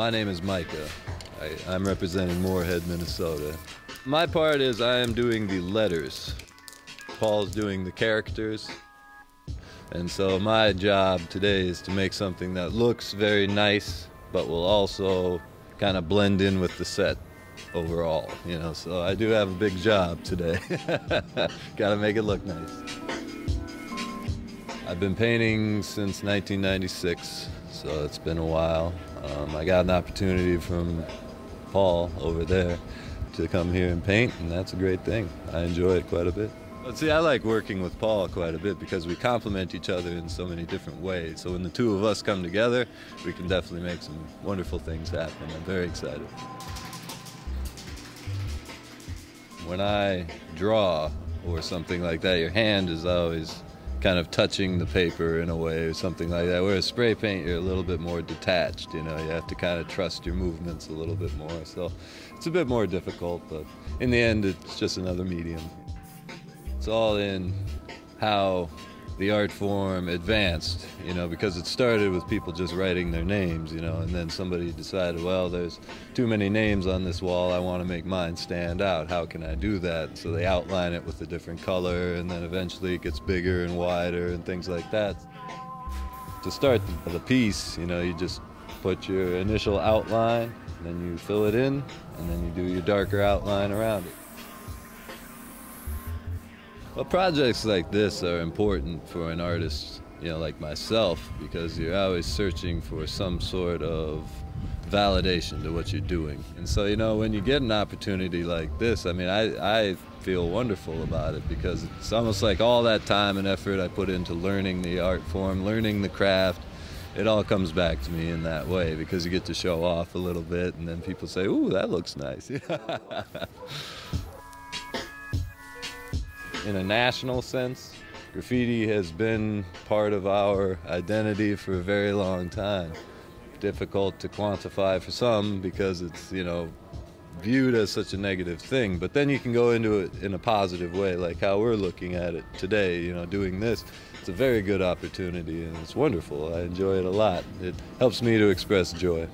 My name is Micah. I'm representing Moorhead, Minnesota. My part is I am doing the letters. Paul's doing the characters. And so my job today is to make something that looks very nice, but will also kind of blend in with the set overall, you know, so I do have a big job today. Gotta make it look nice. I've been painting since 1996, so it's been a while. I got an opportunity from Paul over there to come here and paint, and that's a great thing. I enjoy it quite a bit. But see, I like working with Paul quite a bit because we complement each other in so many different ways. So when the two of us come together, we can definitely make some wonderful things happen. I'm very excited. When I draw or something like that, your hand is always kind of touching the paper in a way or something like that. Whereas spray paint, you're a little bit more detached, you know, you have to kind of trust your movements a little bit more. So it's a bit more difficult, but in the end, it's just another medium. It's all in how the art form advanced, you know, because it started with people just writing their names, you know, and then somebody decided, well, there's too many names on this wall, I want to make mine stand out, how can I do that? So they outline it with a different color, and then eventually it gets bigger and wider and things like that. To start the piece, you know, you just put your initial outline, then you fill it in, and then you do your darker outline around it. Well, projects like this are important for an artist, you know, like myself, because you're always searching for some sort of validation to what you're doing. And so, you know, when you get an opportunity like this, I mean, I feel wonderful about it because it's almost like all that time and effort I put into learning the art form, learning the craft, it all comes back to me in that way because you get to show off a little bit and then people say, ooh, that looks nice. In a national sense, graffiti has been part of our identity for a very long time. Difficult to quantify for some because it's, you know, viewed as such a negative thing, but then you can go into it in a positive way, like how we're looking at it today, you know, doing this. It's a very good opportunity and it's wonderful. I enjoy it a lot. It helps me to express joy.